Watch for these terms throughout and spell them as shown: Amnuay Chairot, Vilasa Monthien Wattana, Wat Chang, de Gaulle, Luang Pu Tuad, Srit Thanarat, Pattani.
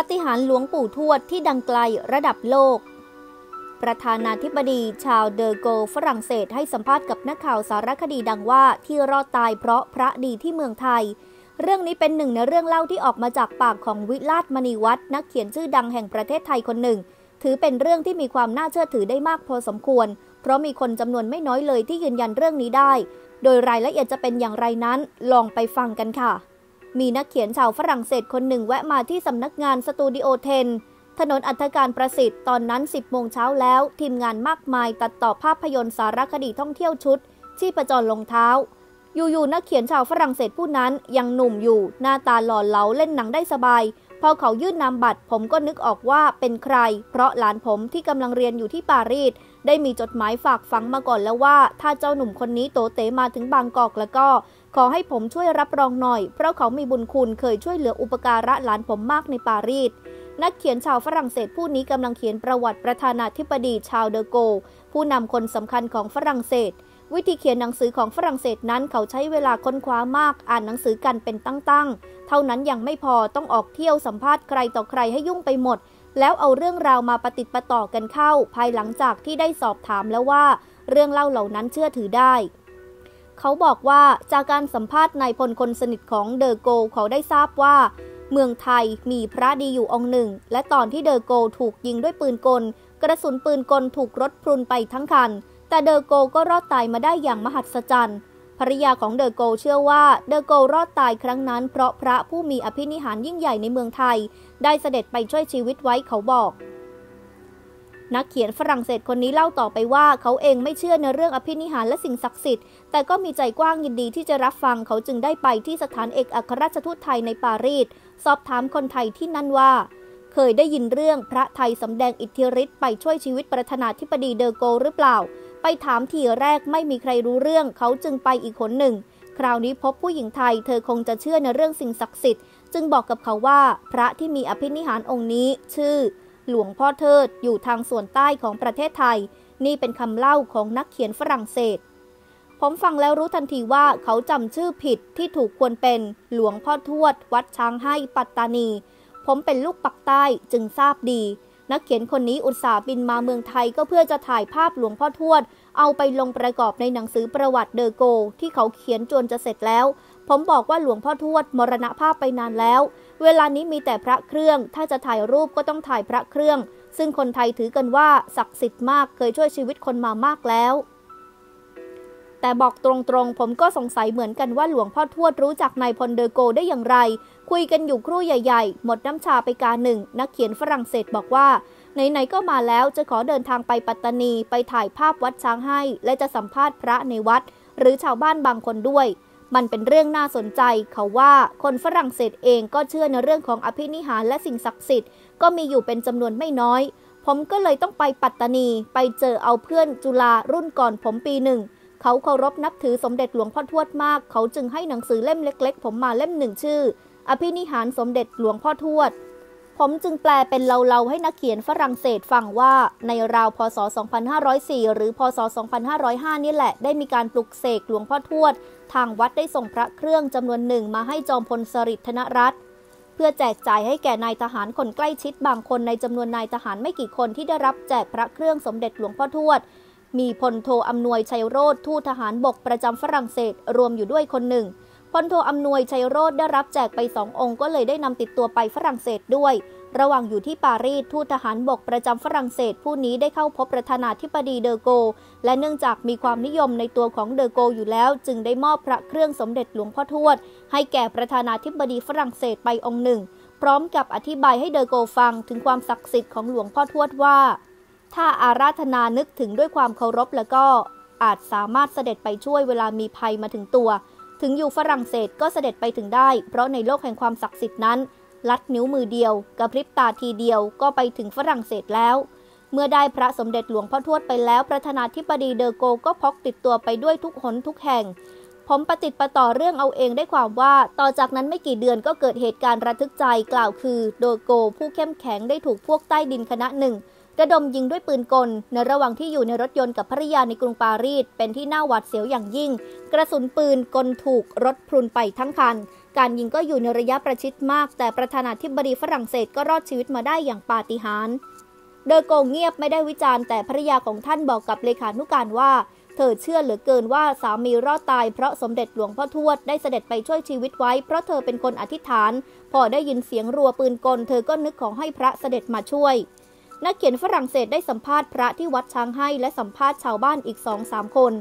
ปาฏิหาริย์หลวงปู่ทวดที่ดังไกลระดับโลกประธานาธิบดีชาวเดอโกฝรั่งเศสให้สัมภาษณ์กับนักข่าวสารคดีดังว่าที่รอดตายเพราะพระดีที่เมืองไทยเรื่องนี้เป็นหนึ่งในเรื่องเล่าที่ออกมาจากปากของวิลาศมณีวัฒน์นักเขียนชื่อดังแห่งประเทศไทยคนหนึ่งถือเป็นเรื่องที่มีความน่าเชื่อถือได้มากพอสมควรเพราะมีคนจำนวนไม่น้อยเลยที่ยืนยันเรื่องนี้ได้โดยรายละเอียดจะเป็นอย่างไรนั้นลองไปฟังกันค่ะมีนักเขียนชาวฝรั่งเศสคนหนึ่งแวะมาที่สำนักงานสตูดิโอเทนถนนอัธการประสิทธิ์ตอนนั้น 10 โมงเช้าแล้วทีมงานมากมายตัดต่อภาพยนตร์สารคดีท่องเที่ยวชุดชีพจรลงเท้าอยู่ๆนักเขียนชาวฝรั่งเศสผู้นั้นยังหนุ่มอยู่หน้าตาหล่อเหลาเล่นหนังได้สบายพอเขายื่นนามบัตรผมก็นึกออกว่าเป็นใครเพราะหลานผมที่กำลังเรียนอยู่ที่ปารีสได้มีจดหมายฝากฝังมาก่อนแล้วว่าถ้าเจ้าหนุ่มคนนี้โตเต๋มาถึงบางกอกแล้วก็ขอให้ผมช่วยรับรองหน่อยเพราะเขามีบุญคุณเคยช่วยเหลืออุปการะหลานผมมากในปารีสนักเขียนชาวฝรั่งเศสผู้นี้กำลังเขียนประวัติประธานาธิบดีชาวเดอโกผู้นำคนสำคัญของฝรั่งเศสวิธีเขียนหนังสือของฝรั่งเศสนั้นเขาใช้เวลาค้นคว้ามากอ่านหนังสือกันเป็นตั้งๆเท่านั้นยังไม่พอต้องออกเที่ยวสัมภาษณ์ใครต่อใครให้ยุ่งไปหมดแล้วเอาเรื่องราวมาปะติดปะต่อกันเข้าภายหลังจากที่ได้สอบถามแล้วว่าเรื่องเล่าเหล่านั้นเชื่อถือได้เขาบอกว่าจากการสัมภาษณ์นายพลคนสนิทของเดอโกเขาได้ทราบว่าเมืองไทยมีพระดีอยู่องค์หนึ่งและตอนที่เดอโกถูกยิงด้วยปืนกลกระสุนปืนกลถูกรถพรุนไปทั้งคันแต่เดอโกก็รอดตายมาได้อย่างมหัศจรรย์ภริยาของเดอโกเชื่อว่าเดอโกรอดตายครั้งนั้นเพราะพระผู้มีอภินิหารยิ่งใหญ่ในเมืองไทยได้เสด็จไปช่วยชีวิตไว้เขาบอกนักเขียนฝรั่งเศสคนนี้เล่าต่อไปว่าเขาเองไม่เชื่อในเรื่องอภินิหารและสิ่งศักดิ์สิทธิ์แต่ก็มีใจกว้างยินดีที่จะรับฟังเขาจึงได้ไปที่สถานเอกอัครราชทูตไทยในปารีสสอบถามคนไทยที่นั่นว่าเคยได้ยินเรื่องพระไทยสำแดงอิทธิฤทธิ์ไปช่วยชีวิตประธานาธิบดีเดอโกหรือเปล่าไปถามทีแรกไม่มีใครรู้เรื่องเขาจึงไปอีกคนหนึ่งคราวนี้พบผู้หญิงไทยเธอคงจะเชื่อในเรื่องสิ่งศักดิ์สิทธิ์จึงบอกกับเขาว่าพระที่มีอภินิหารองค์นี้ชื่อหลวงพ่อเทิดอยู่ทางส่วนใต้ของประเทศไทยนี่เป็นคำเล่าของนักเขียนฝรั่งเศสผมฟังแล้วรู้ทันทีว่าเขาจำชื่อผิดที่ถูกควรเป็นหลวงพ่อทวดวัดช้างให้ปัตตานีผมเป็นลูกปักใต้จึงทราบดีนักเขียนคนนี้อุตส่าห์บินมาเมืองไทยก็เพื่อจะถ่ายภาพหลวงพ่อทวดเอาไปลงประกอบในหนังสือประวัติเดอโกที่เขาเขียนจนจะเสร็จแล้วผมบอกว่าหลวงพ่อทวดมรณภาพไปนานแล้วเวลานี้มีแต่พระเครื่องถ้าจะถ่ายรูปก็ต้องถ่ายพระเครื่องซึ่งคนไทยถือกันว่าศักดิ์สิทธิ์มากเคยช่วยชีวิตคนมามากแล้วแต่บอกตรงๆผมก็สงสัยเหมือนกันว่าหลวงพ่อทวดรู้จักนายพลเดอโกได้อย่างไรคุยกันอยู่ครู่ใหญ่ๆหมดน้ำชาไปกาหนึ่งนักเขียนฝรั่งเศสบอกว่าไหนๆก็มาแล้วจะขอเดินทางไปปัตตานีไปถ่ายภาพวัดช้างให้และจะสัมภาษณ์พระในวัดหรือชาวบ้านบางคนด้วยมันเป็นเรื่องน่าสนใจเขาว่าคนฝรั่งเศสเองก็เชื่อในเรื่องของอภินิหารและสิ่งศักดิ์สิทธิ์ก็มีอยู่เป็นจำนวนไม่น้อยผมก็เลยต้องไปปัตตานีไปเจอเอาเพื่อนจุฬารุ่นก่อนผมปีหนึ่งเขาเคารพนับถือสมเด็จหลวงพ่อทวดมากเขาจึงให้หนังสือเล่มเล็กๆผมมาเล่มหนึ่งชื่ออภินิหารสมเด็จหลวงพ่อทวดผมจึงแปลเป็นเล่าให้นักเขียนฝรั่งเศสฟังว่าในราวพศ2504หรือพศ2505นี่แหละได้มีการปลุกเสกหลวงพ่อทวดทางวัดได้ส่งพระเครื่องจำนวนหนึ่งมาให้จอมพลสฤษดิ์ธนรัตน์เพื่อแจกจ่ายให้แก่นายทหารคนใกล้ชิดบางคนในจำนวนนายทหารไม่กี่คนที่ได้รับแจกพระเครื่องสมเด็จหลวงพ่อทวดมีพลโทอำนวยชัยโรธทูตทหารบกประจำฝรั่งเศสรวมอยู่ด้วยคนหนึ่งพลโทอำนวยชัยโรธได้รับแจกไป2 องค์ก็เลยได้นำติดตัวไปฝรั่งเศสด้วยระหว่างอยู่ที่ปารีสทูตทหารบกประจำฝรั่งเศสผู้นี้ได้เข้าพบประธานาธิบดีเดอโกและเนื่องจากมีความนิยมในตัวของเดอโกอยู่แล้วจึงได้มอบพระเครื่องสมเด็จหลวงพ่อทวดให้แก่ประธานาธิบดีฝรั่งเศสไปองค์หนึ่งพร้อมกับอธิบายให้เดอโกฟังถึงความศักดิ์สิทธิ์ของหลวงพ่อทวดว่าถ้าอาราธนานึกถึงด้วยความเคารพแล้วก็อาจสามารถเสด็จไปช่วยเวลามีภัยมาถึงตัวถึงอยู่ฝรั่งเศสก็เสด็จไปถึงได้เพราะในโลกแห่งความศักดิ์สิทธิ์นั้นลัดนิ้วมือเดียวกระพริบตาทีเดียวก็ไปถึงฝรั่งเศสแล้วเมื่อได้พระสมเด็จหลวงพ่อทวดไปแล้วประธานาธิบดีเดอโกก็พกติดตัวไปด้วยทุกหนทุกแห่งผมปฏิติประต่อเรื่องเอาเองได้ความว่าต่อจากนั้นไม่กี่เดือนก็เกิดเหตุการณ์ระทึกใจกล่าวคือเดอโกผู้เข้มแข็งได้ถูกพวกใต้ดินคณะหนึ่งระดมยิงด้วยปืนกลในระหว่างที่อยู่ในรถยนต์กับภริยาในกรุงปารีสเป็นที่น่าหวาดเสียวอย่างยิ่งกระสุนปืนกลถูกรถพรุนไปทั้งคัน การยิงก็อยู่ในระยะประชิดมากแต่ประธานาธิบดีฝรั่งเศสก็รอดชีวิตมาได้อย่างปาฏิหาริย์โดยโกงเงียบไม่ได้วิจารณ์แต่ภรรยาของท่านบอกกับเลขานุการว่าเธอเชื่อเหลือเกินว่าสามีรอดตายเพราะสมเด็จหลวงพ่อทวดได้เสด็จไปช่วยชีวิตไว้เพราะเธอเป็นคนอธิษฐานพอได้ยินเสียงรัวปืนกลเธอก็นึกขอให้พระเสด็จมาช่วยนักเขียนฝรั่งเศสได้สัมภาษณ์พระที่วัดช้างให้และสัมภาษณ์ชาวบ้านอีก 2-3 คน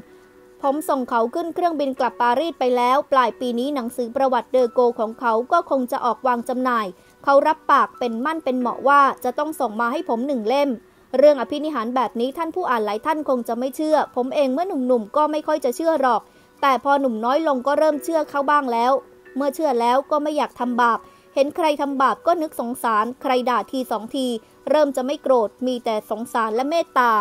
ผมส่งเขาขึ้นเครื่องบินกลับปารีสไปแล้วปลายปีนี้หนังสือประวัติเดอโกของเขาก็คงจะออกวางจำหน่ายเขารับปากเป็นมั่นเป็นเหมาะว่าจะต้องส่งมาให้ผม1 เล่มเรื่องอภินิหารแบบนี้ท่านผู้อ่านหลายท่านคงจะไม่เชื่อผมเองเมื่อหนุ่มๆก็ไม่ค่อยจะเชื่อหรอกแต่พอหนุ่มน้อยลงก็เริ่มเชื่อเข้าบ้างแล้วเมื่อเชื่อแล้วก็ไม่อยากทำบาปเห็นใครทำบาปก็นึกสงสารใครด่าที2 ทีเริ่มจะไม่โกรธมีแต่สงสารและเมตตา